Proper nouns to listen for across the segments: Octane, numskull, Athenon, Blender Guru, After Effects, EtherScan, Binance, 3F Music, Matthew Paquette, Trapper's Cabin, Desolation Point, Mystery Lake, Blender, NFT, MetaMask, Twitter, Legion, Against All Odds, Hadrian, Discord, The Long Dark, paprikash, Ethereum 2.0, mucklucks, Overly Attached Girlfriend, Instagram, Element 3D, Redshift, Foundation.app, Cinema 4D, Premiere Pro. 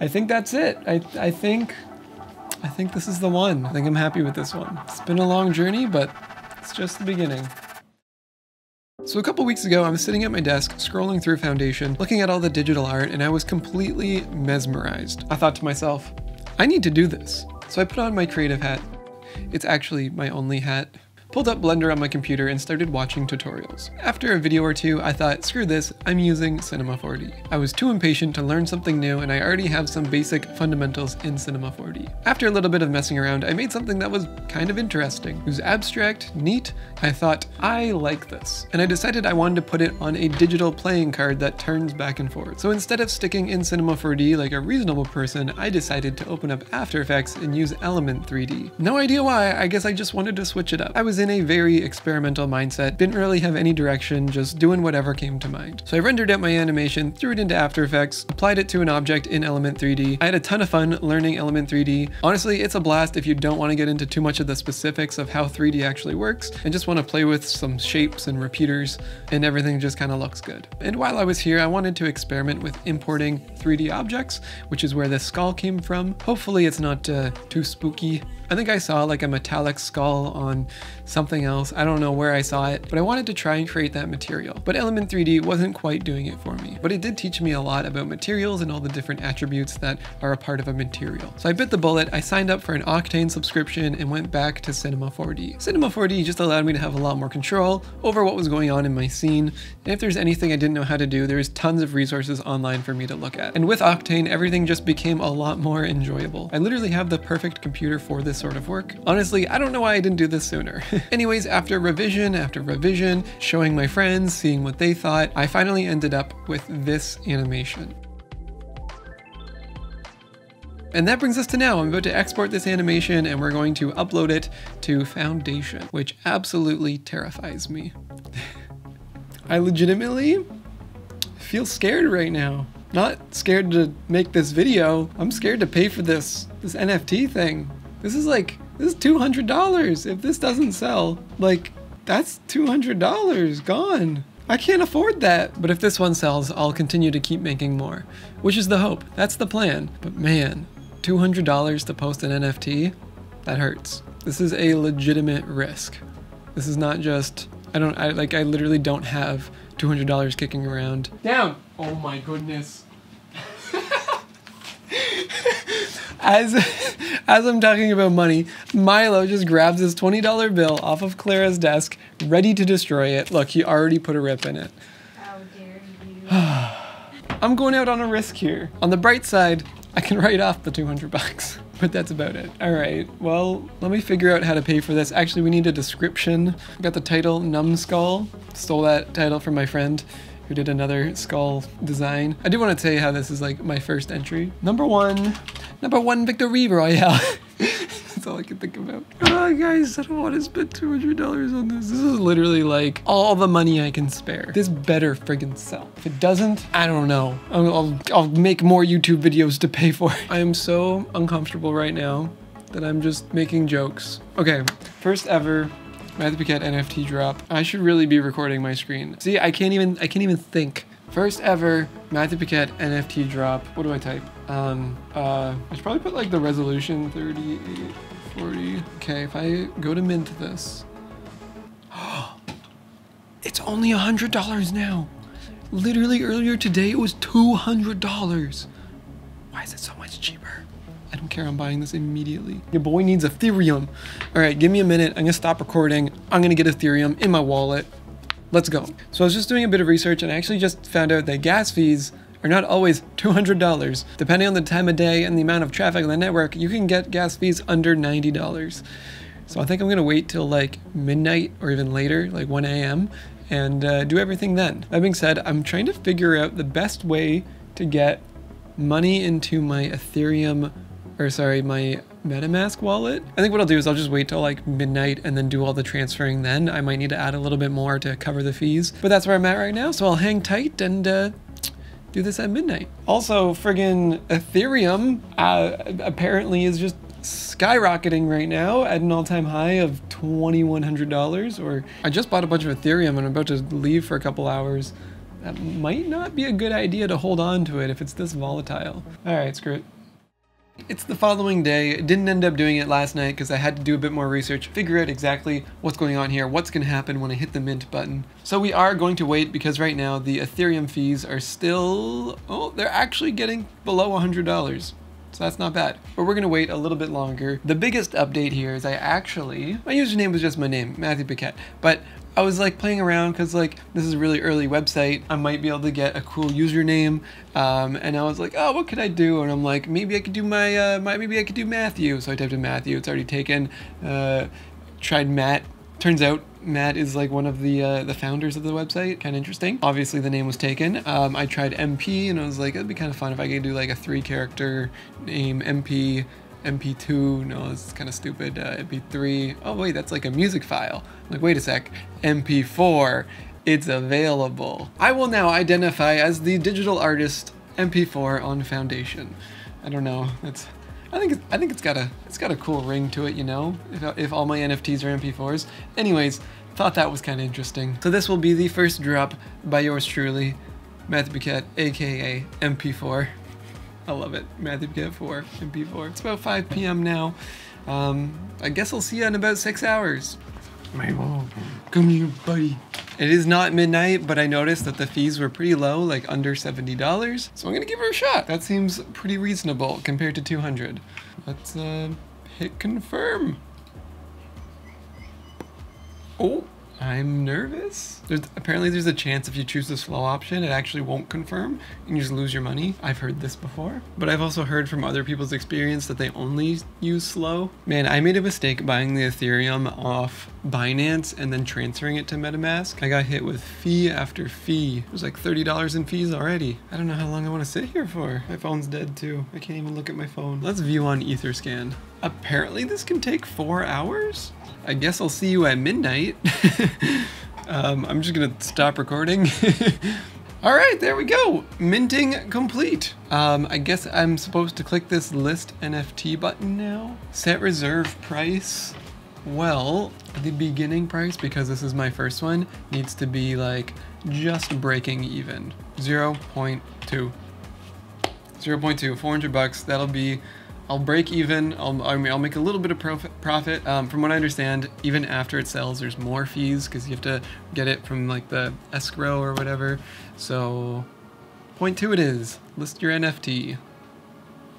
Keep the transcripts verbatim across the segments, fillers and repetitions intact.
I think that's it. I, I think I think this is the one. I think I'm happy with this one. It's been a long journey, but it's just the beginning. So a couple weeks ago, I was sitting at my desk, scrolling through Foundation, looking at all the digital art, and I was completely mesmerized. I thought to myself, I need to do this. So I put on my creative hat. It's actually my only hat. Pulled up Blender on my computer and started watching tutorials. After a video or two, I thought, screw this, I'm using Cinema four D. I was too impatient to learn something new, and I already have some basic fundamentals in Cinema four D. After a little bit of messing around, I made something that was kind of interesting. It was abstract, neat. I thought, I like this. And I decided I wanted to put it on a digital playing card that turns back and forth. So instead of sticking in Cinema four D like a reasonable person, I decided to open up After Effects and use Element three D. No idea why, I guess I just wanted to switch it up. I was in in a very experimental mindset, didn't really have any direction, just doing whatever came to mind. So I rendered out my animation, threw it into After Effects, applied it to an object in Element three D. I had a ton of fun learning Element three D. Honestly, it's a blast if you don't want to get into too much of the specifics of how three D actually works and just want to play with some shapes and repeaters, and everything just kind of looks good. And while I was here, I wanted to experiment with importing three D objects, which is where this skull came from. Hopefully it's not uh, too spooky. I think I saw like a metallic skull on something else. I don't know where I saw it, but I wanted to try and create that material. But Element three D wasn't quite doing it for me, but it did teach me a lot about materials and all the different attributes that are a part of a material. So I bit the bullet, I signed up for an Octane subscription and went back to Cinema four D. Cinema four D just allowed me to have a lot more control over what was going on in my scene. And if there's anything I didn't know how to do, there's tons of resources online for me to look at. And with Octane, everything just became a lot more enjoyable. I literally have the perfect computer for this sort of work. Honestly, I don't know why I didn't do this sooner. Anyways, after revision after revision, showing my friends, seeing what they thought, I finally ended up with this animation. And that brings us to now. I'm about to export this animation and we're going to upload it to Foundation, which absolutely terrifies me. I legitimately feel scared right now. Not scared to make this video. I'm scared to pay for this, this N F T thing. This is like, this is two hundred dollars. If this doesn't sell, like, that's two hundred dollars gone. I can't afford that. But if this one sells, I'll continue to keep making more, which is the hope. That's the plan. But man, two hundred dollars to post an N F T, that hurts. This is a legitimate risk. This is not just, I don't, I like, I literally don't have two hundred dollars kicking around. Down. Oh my goodness. As, as I'm talking about money, Milo just grabs his twenty dollar bill off of Clara's desk, ready to destroy it. Look, he already put a rip in it. How dare you. I'm going out on a risk here. On the bright side, I can write off the two hundred bucks, but that's about it. All right, well, let me figure out how to pay for this. Actually, we need a description. I got the title, Numskull. Stole that title from my friend who did another skull design. I do want to tell you how this is like my first entry. Number one, number one victory royale. That's all I can think about. Oh guys, I don't want to spend two hundred dollars on this. This is literally like all the money I can spare. This better friggin' sell. If it doesn't, I don't know. I'll, I'll, I'll make more YouTube videos to pay for it. I am so uncomfortable right now that I'm just making jokes. Okay, first ever Matthew Paquette N F T drop. I should really be recording my screen. See, I can't even, I can't even think. First ever Matthew Paquette N F T drop. What do I type? Um, uh, I should probably put like the resolution thirty-eight forty. Okay, if I go to mint this. It's only one hundred dollars now. Literally earlier today, it was two hundred dollars. Why is it so much cheaper? I don't care, I'm buying this immediately. Your boy needs Ethereum. All right, give me a minute. I'm gonna stop recording. I'm gonna get Ethereum in my wallet. Let's go. So I was just doing a bit of research and I actually just found out that gas fees are not always two hundred dollars. Depending on the time of day and the amount of traffic on the network, you can get gas fees under ninety dollars. So I think I'm gonna wait till like midnight or even later, like one A M and uh, do everything then. That being said, I'm trying to figure out the best way to get money into my Ethereum or sorry, my MetaMask wallet. I think what I'll do is I'll just wait till like midnight and then do all the transferring then. I might need to add a little bit more to cover the fees, but that's where I'm at right now. So I'll hang tight and uh, do this at midnight. Also, friggin' Ethereum uh, apparently is just skyrocketing right now at an all-time high of two thousand one hundred dollars. Or I just bought a bunch of Ethereum and I'm about to leave for a couple hours. that might not be a good idea to hold on to it if it's this volatile. All right, screw it. It's the following day. Didn't end up doing it last night because I had to do a bit more research, figure out exactly what's going on here, what's going to happen when I hit the mint button. So we are going to wait because right now the Ethereum fees are still, oh, they're actually getting below one hundred dollars. So that's not bad, but we're gonna wait a little bit longer. The biggest update here is I actually, my username was just my name, Matthew Paquette, but I was like playing around because like this is a really early website. I might be able to get a cool username, um, and I was like, oh, what could I do? And I'm like, maybe I could do my, uh, my maybe I could do Matthew. So I typed in Matthew. It's already taken. Uh, tried Matt. Turns out Matt is like one of the uh, the founders of the website. Kind of interesting. Obviously the name was taken. Um, I tried M P and I was like, it'd be kind of fun if I could do like a three character name, M P, M P two, no, this is kind of stupid, uh, M P three. Oh wait, that's like a music file. I'm like, wait a sec, M P four, it's available. I will now identify as the digital artist M P four on Foundation. I don't know, that's, I think, I think it's got a, it's got a cool ring to it, you know, if, if all my N F Ts are M P fours. Anyways, thought that was kind of interesting. So this will be the first drop by yours truly, Matthew Paquette, A K A M P four. I love it. Matthew Paquette four, M P four. It's about five P M now. Um, I guess I'll see you in about six hours. My mom, come here, buddy. It is not midnight, but I noticed that the fees were pretty low, like under seventy dollars. So I'm gonna give her a shot. That seems pretty reasonable compared to two hundred. Let's uh, hit confirm. Oh, I'm nervous. There's, apparently there's a chance if you choose the slow option, it actually won't confirm and you just lose your money. I've heard this before, but I've also heard from other people's experience that they only use slow. Man, I made a mistake buying the Ethereum off Binance and then transferring it to MetaMask. I got hit with fee after fee. It was like thirty dollars in fees already. I don't know how long I want to sit here for. My phone's dead too. I can't even look at my phone. Let's view on EtherScan. Apparently this can take four hours? I guess I'll see you at midnight. um, I'm just gonna stop recording. All right, there we go. Minting complete. Um, I guess I'm supposed to click this list N F T button now. Set reserve price. Well, the beginning price, because this is my first one, needs to be like just breaking even. zero point two, zero point two, four hundred bucks. That'll be, I'll break even, I'll, I mean, I'll make a little bit of prof profit. Um, from what I understand, even after it sells, there's more fees because you have to get it from like the escrow or whatever. So, point two it is. List your N F T.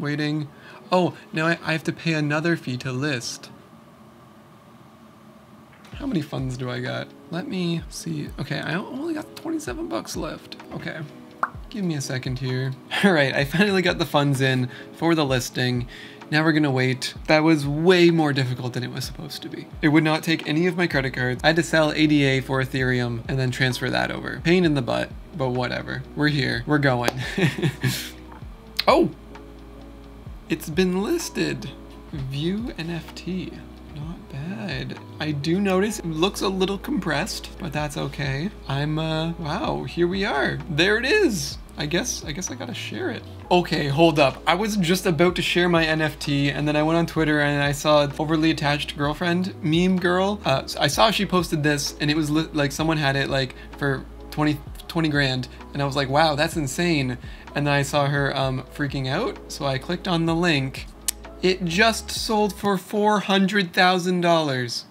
Waiting. Oh, now I, I have to pay another fee to list. How many funds do I got? Let me see. Okay, I only got twenty-seven bucks left. Okay. Give me a second here. All right, I finally got the funds in for the listing. Now we're gonna wait. That was way more difficult than it was supposed to be. It would not take any of my credit cards. I had to sell A D A for Ethereum and then transfer that over. Pain in the butt, but whatever. We're here, we're going. Oh, it's been listed. View N F T, not bad. I do notice it looks a little compressed, but that's okay. I'm, uh, wow, here we are. There it is. I guess, I guess I gotta share it. Okay, hold up. I was just about to share my N F T and then I went on Twitter and I saw Overly Attached Girlfriend, meme girl. Uh, so I saw she posted this and it was like someone had it like for twenty grand. And I was like, wow, that's insane. And then I saw her um, freaking out. So I clicked on the link. It just sold for four hundred thousand dollars.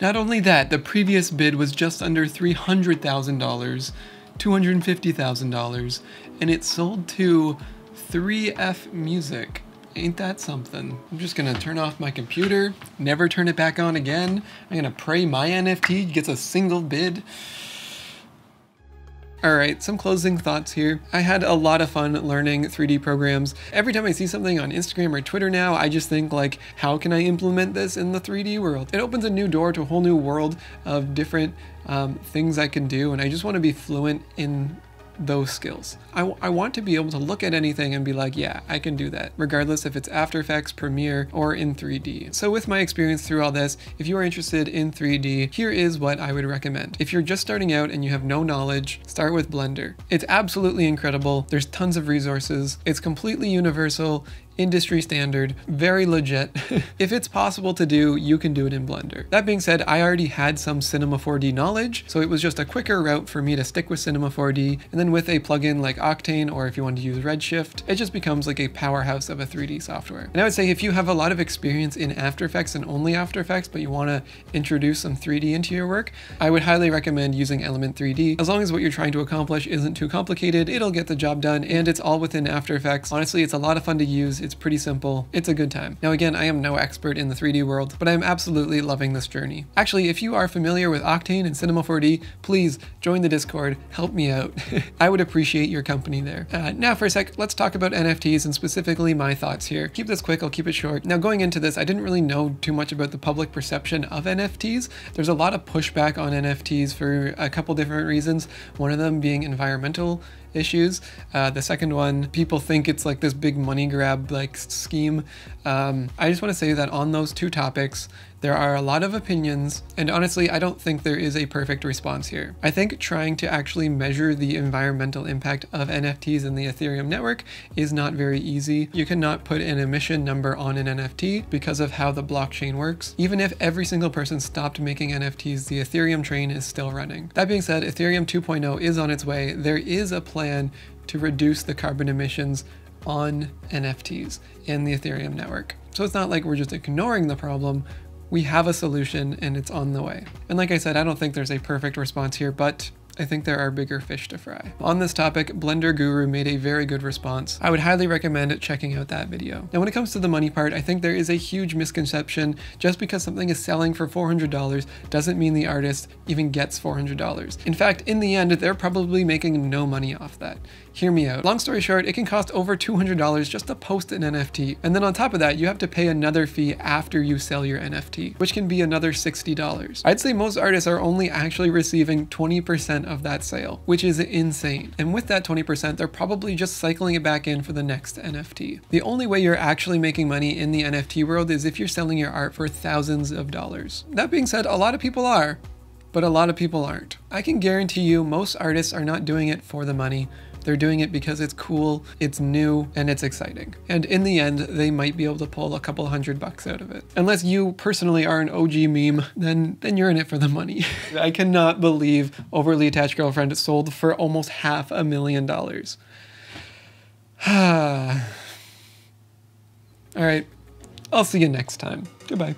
Not only that, the previous bid was just under three hundred thousand dollars, two hundred fifty thousand dollars, and it sold to three F Music. Ain't that something? I'm just gonna turn off my computer, never turn it back on again. I'm gonna pray my N F T gets a single bid. All right, some closing thoughts here. I had a lot of fun learning three D programs. Every time I see something on Instagram or Twitter now, I just think like, how can I implement this in the three D world? It opens a new door to a whole new world of different um, things I can do, and I just want to be fluent in those skills. I, I want to be able to look at anything and be like, yeah, I can do that, regardless if it's After Effects, Premiere, or in three D. So with my experience through all this, if you are interested in three D, here is what I would recommend. If you're just starting out and you have no knowledge, start with Blender. It's absolutely incredible. There's tons of resources. It's completely universal. industry standard, very legit. If it's possible to do, you can do it in Blender. That being said, I already had some Cinema four D knowledge, so it was just a quicker route for me to stick with Cinema four D, and then with a plugin like Octane, or if you want to use Redshift, it just becomes like a powerhouse of a three D software. And I would say if you have a lot of experience in After Effects and only After Effects, but you want to introduce some three D into your work, I would highly recommend using Element three D. As long as what you're trying to accomplish isn't too complicated, it'll get the job done, and it's all within After Effects. Honestly, it's a lot of fun to use, it's pretty simple, it's a good time. Now again, I am no expert in the three D world, but I'm absolutely loving this journey. Actually, if you are familiar with Octane and Cinema four D, please join the Discord, help me out. I would appreciate your company there. Uh, now for a sec, let's talk about N F Ts and specifically my thoughts here. Keep this quick, I'll keep it short. Now going into this, I didn't really know too much about the public perception of N F Ts. There's a lot of pushback on N F Ts for a couple different reasons, one of them being environmental issues. Uh, the second one, people think it's like this big money grab like scheme. Um, I just want to say that on those two topics, there are a lot of opinions, and honestly, I don't think there is a perfect response here. I think trying to actually measure the environmental impact of N F Ts in the Ethereum network is not very easy. You cannot put an emission number on an N F T because of how the blockchain works. Even if every single person stopped making N F Ts, the Ethereum train is still running. That being said, Ethereum two point oh is on its way. There is a plan to reduce the carbon emissions on N F Ts in the Ethereum network. So it's not like we're just ignoring the problem. We have a solution and it's on the way. And like I said, I don't think there's a perfect response here, but I think there are bigger fish to fry. On this topic, Blender Guru made a very good response. I would highly recommend checking out that video. Now, when it comes to the money part, I think there is a huge misconception. Just because something is selling for four hundred dollars doesn't mean the artist even gets four hundred dollars. In fact, in the end, they're probably making no money off that. Hear me out. Long story short, it can cost over two hundred dollars just to post an N F T. And then on top of that, you have to pay another fee after you sell your N F T, which can be another sixty dollars. I'd say most artists are only actually receiving twenty percent of that sale, which is insane. And with that twenty percent, they're probably just cycling it back in for the next N F T. The only way you're actually making money in the N F T world is if you're selling your art for thousands of dollars. That being said, a lot of people are, but a lot of people aren't. I can guarantee you most artists are not doing it for the money. They're doing it because it's cool, it's new, and it's exciting. And in the end, they might be able to pull a couple hundred bucks out of it. Unless you personally are an O G meme, then, then you're in it for the money. I cannot believe Overly Attached Girlfriend sold for almost half a million dollars. All right, I'll see you next time. Goodbye.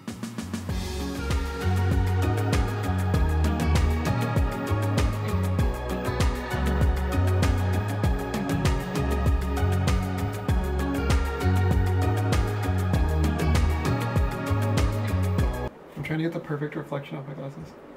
Trying to get the perfect reflection off my glasses.